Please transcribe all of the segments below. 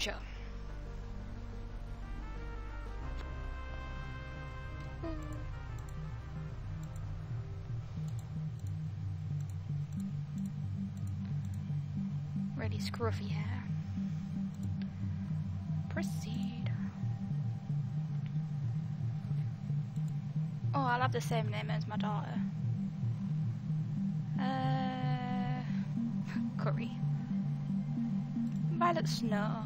adventure. Ready, scruffy hair. Proceed. Oh, I'll have the same name as my daughter. Curry. Violet Snow.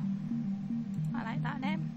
I like that name.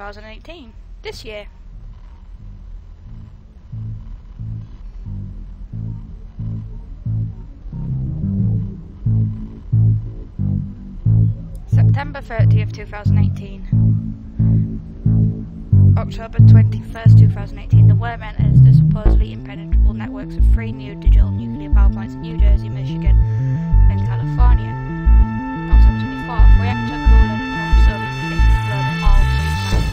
2018, this year. September 30th, 2018. October 21st, 2018, the worm enters the supposedly impenetrable networks of three new digital nuclear power plants in New Jersey, Michigan, and California. On September 4th, reactor coolant pumps explode in all three plants.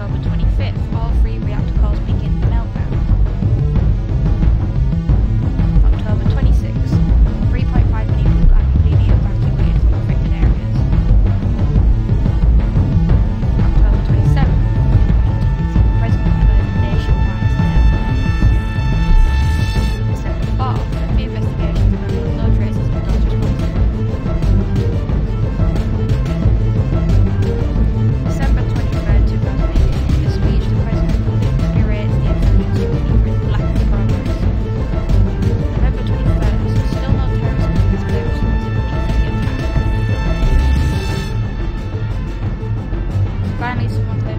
October 25th, all three reactor cores begin the meltdown. October 26th, 3.5 million people are completely evacuated from affected areas. October 27th, the President declared nationwide state of emergency. December 4th, the investigation revealed no traces of those responsible.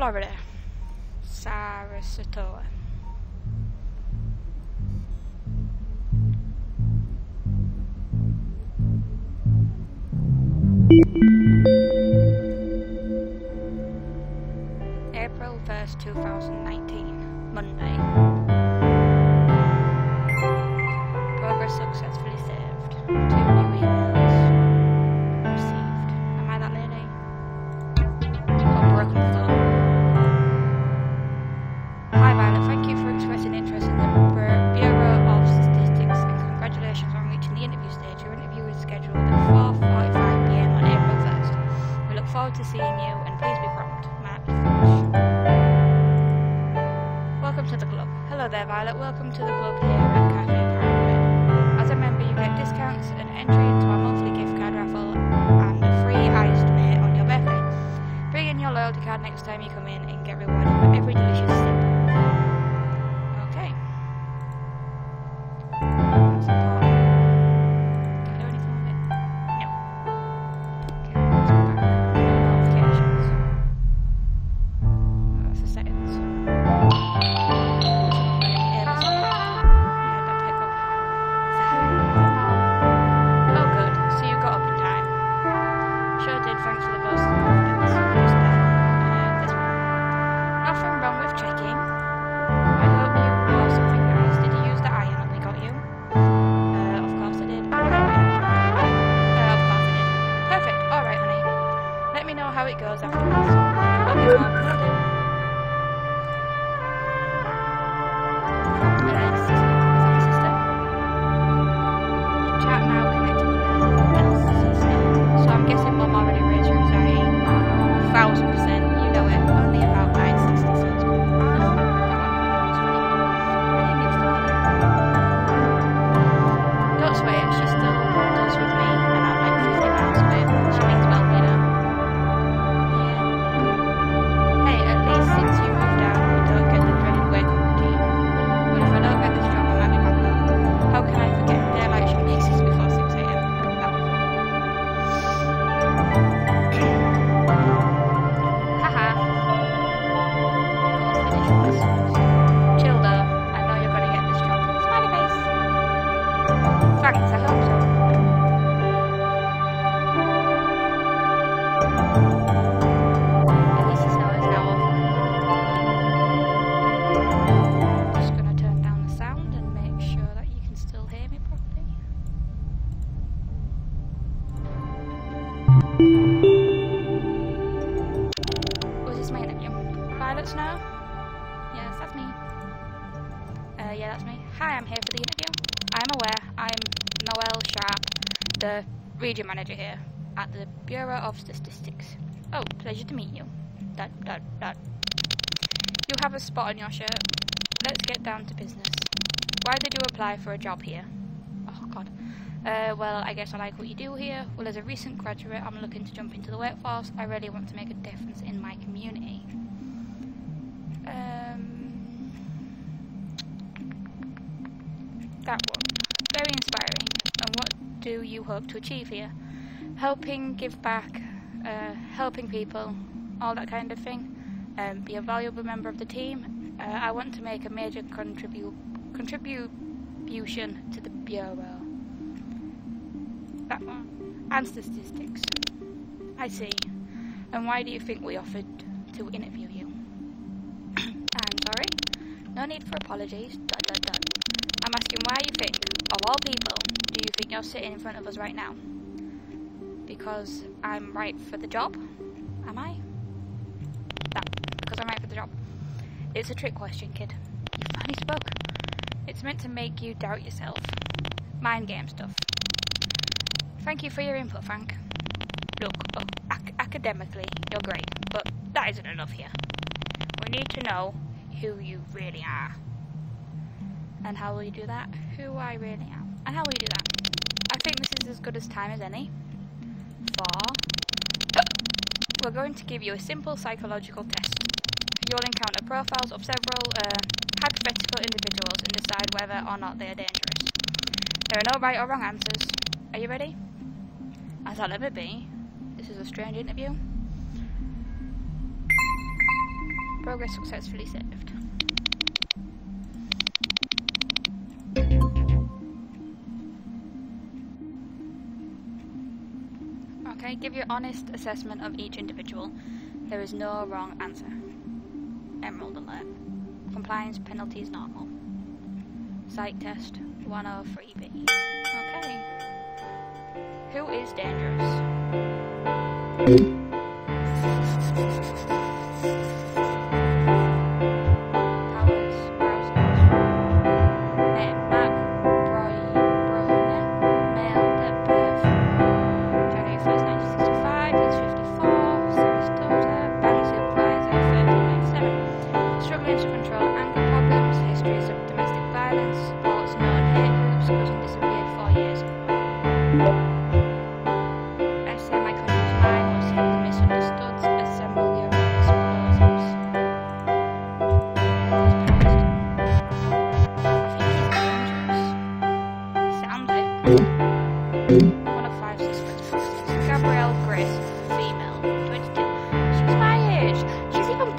Florida, Sarasota. April 1st, 2019, Monday. Progress successfully saved. 2 new emails received. Am I that lady? Got broken floor. Hi Violet, thank you for expressing interest in the Bureau of Statistics and congratulations on reaching the interview stage. Your interview is scheduled at 4:45 p.m. on April 1st. We look forward to seeing you and please be prompt. Matt Fish. Welcome to the club. Hello there Violet, welcome to the club here at Cafe Paranoid. As a member you get discounts and entry into our monthly gift card raffle and a free iced mate on your birthday. Bring in your loyalty card next time you come in and get rewarded for every delicious sip. Violet Snow? Yes, that's me. Yeah, that's me. Hi, I'm here for the interview. I'm aware. I'm Noel Sharp, the region manager here at the Bureau of Statistics. Oh, pleasure to meet you. You have a spot on your shirt. Let's get down to business. Why did you apply for a job here? Oh, God. Well, I guess I like what you do here. Well, as a recent graduate, I'm looking to jump into the workforce. I really want to make a difference in my community. That one. Very inspiring. And what do you hope to achieve here? Helping, give back, helping people, all that kind of thing. Be a valuable member of the team. I want to make a major contribution to the Bureau. That one. And statistics. I see. And why do you think we offered to interview you? I'm sorry. No need for apologies. I'm asking why you think, of all people, do you think you're sitting in front of us right now? Because I'm right for the job? Am I? Because I'm right for the job. It's a trick question, kid. You finally spoke. It's meant to make you doubt yourself. Mind game stuff. Thank you for your input, Frank. Look, academically, you're great, but that isn't enough here. We need to know who you really are. And how will you do that? Who I really am. And how will you do that? I think this is as good a time as any. For... We're going to give you a simple psychological test. You'll encounter profiles of several hypothetical individuals and decide whether or not they are dangerous. There are no right or wrong answers. Are you ready? As I'll ever be, this is a strange interview. Progress successfully saved. Okay, give your honest assessment of each individual. There is no wrong answer. Emerald alert. Compliance penalties normal. Psych test 103B. Okay. Who is dangerous?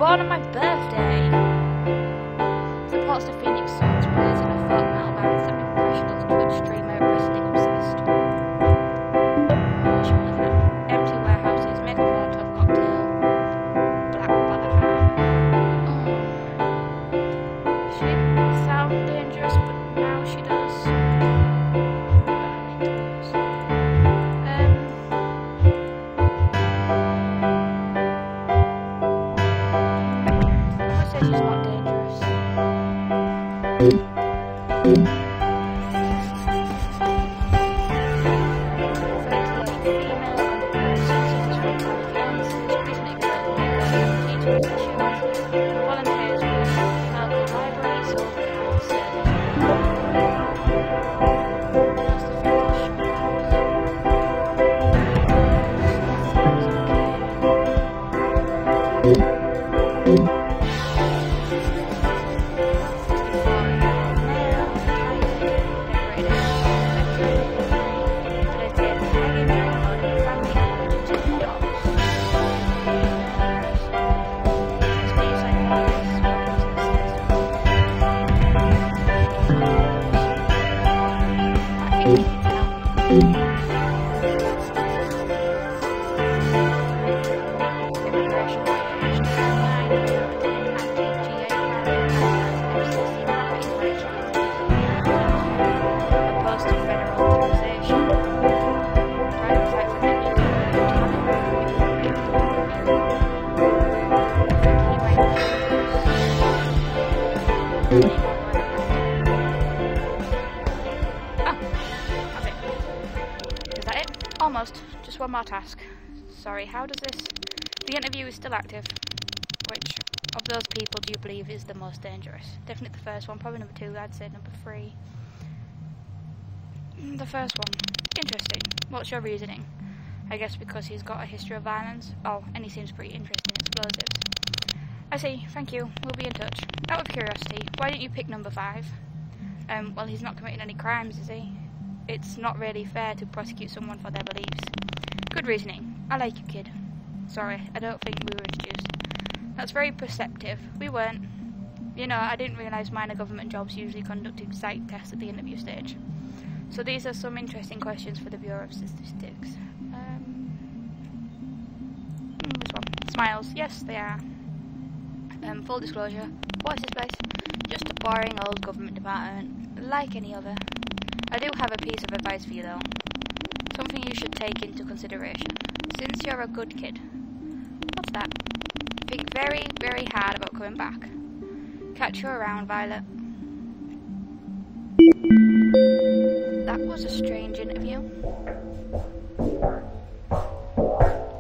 On my birthday, supports the Phoenix Suns players in a folk metal band, semi-professional Twitch streamer, wrestling obsessed. Empty warehouses, making a lot of cocktail, black ballerina. She didn't sound dangerous, but now she does. Is that it? Almost. Just one more task. Sorry, how does this... The interview is still active. Which of those people do you believe is the most dangerous? Definitely the first one. Probably number two. I'd say number three. The first one. Interesting. What's your reasoning? I guess because he's got a history of violence. Oh, and he seems pretty interested in explosives. I see. Thank you. We'll be in touch. Out of curiosity, why didn't you pick number five? Well, he's not committing any crimes, is he? It's not really fair to prosecute someone for their beliefs. Good reasoning. I like you, kid. Sorry, I don't think we were introduced. That's very perceptive. We weren't. You know, I didn't realise minor government jobs usually conducted psych tests at the interview stage. So these are some interesting questions for the Bureau of Statistics. This one. Smiles. Yes, they are. Full disclosure. What's his place? Just a boring old government department, like any other. I do have a piece of advice for you though. Something you should take into consideration. Since you're a good kid. What's that? Think very, very hard about coming back. Catch you around, Violet. That was a strange interview.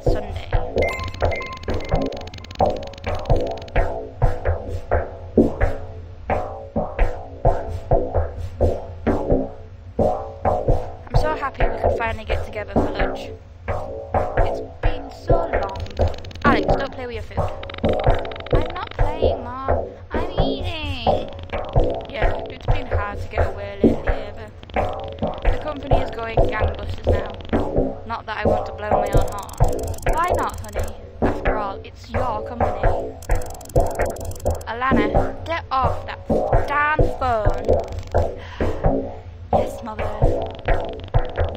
Sunday. I'm so happy we could finally get together for lunch. It's been so long. Alex, don't play with your food. I'm not playing, Mom. I'm eating. Yeah, it's been hard to get away lately, but the company is going gangbusters now. Not that I want to blow my own horn. Why not, honey? After all, it's your company. Alana, get off that damn phone. Yes, Mother.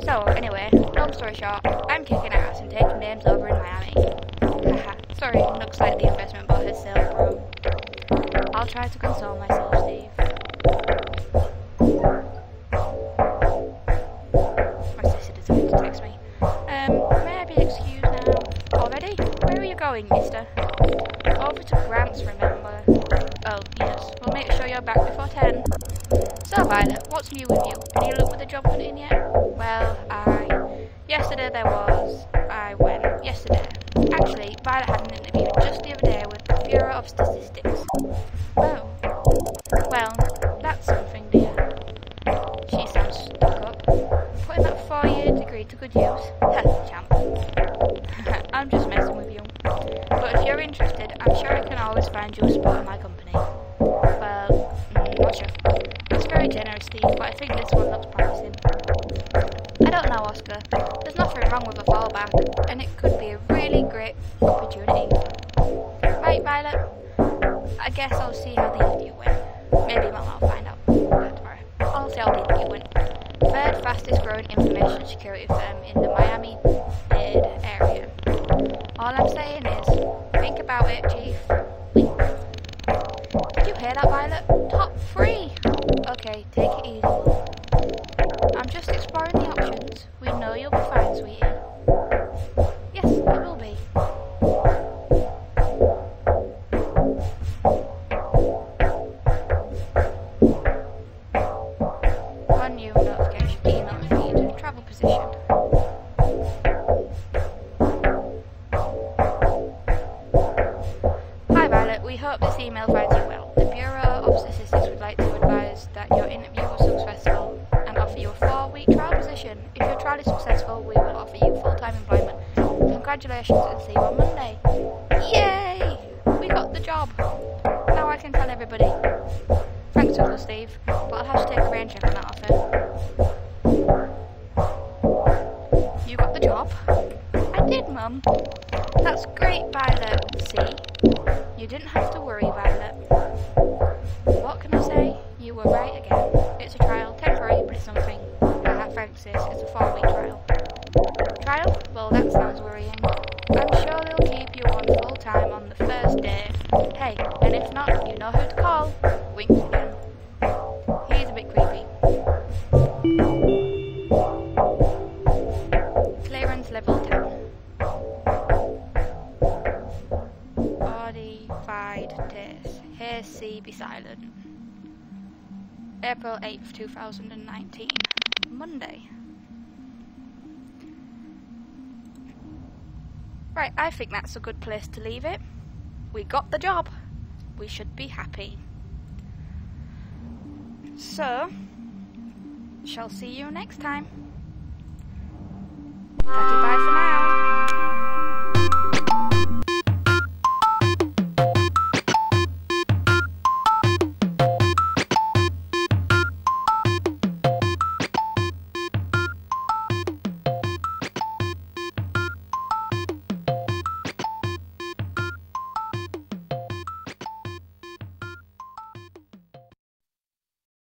So, anyway, long story short, I'm kicking ass and taking names over in Miami. Haha, sorry, looks like the investment bought has sailed through. I'll try to console myself, Steve. My sister decided to text me. May I be excused now? Already? Where are you going, mister? Over to Grant's, remember? Oh, yes. We'll make sure you're back before 10. So, Violet, what's new with you? Any luck with the job hunting yet? Well, Yesterday there was... I went yesterday. Actually, Violet had an interview just the other day with the Bureau of Statistics. Oh. Well, that's something, dear. She sounds stuck up. Putting that 4-year degree to good use. That's champ. I'm just messing with you. But if you're interested, I'm sure I can always find you a spot in my company. Well, not sure. That's very generous, Steve, but I think this one looks promising. I don't know, Oscar. There's nothing wrong with a fallback, and it could be a really great opportunity. Right, Violet? I guess I'll see how the interview went. Maybe Mum will find out tomorrow. I'll see how the interview went. Third fastest growing information security firm in the Miami-Dade area. All I'm saying is, think about it, Chief. Did you hear that, Violet? Top 3! Okay, take it easy. I'm just exploring the options. We know you'll be fine, sweetie. Yes, I will be. One new notification, email feed, travel position. Hi Violet, we hope this email finds you well. The Bureau of Statistics would like to advise that your interview was successful and offer you a 4-week trial position. If your trial is successful, we will offer you full-time employment. Congratulations and see you on Monday. Yay! We got the job. Now I can tell everybody. Thanks, Uncle Steve, but I'll have to take a rain check on that offer. You got the job? I did, Mum. That's great, Violet. See? You didn't have to worry, Violet. What can I say? You were right again. It's a trial. Temporary, but it's something. Thanks, sis. It's a 4-week trial. Trial? Well, that sounds worrying. I'm sure they'll keep you on full-time on the first day. Hey, and if not, you know who to call. Wink again. He's a bit creepy. Clearance level 10. Modified days. Here, see, be silent. April 8th, 2019, Monday. Right, I think that's a good place to leave it. We got the job. We should be happy. So, shall see you next time. Bye for now.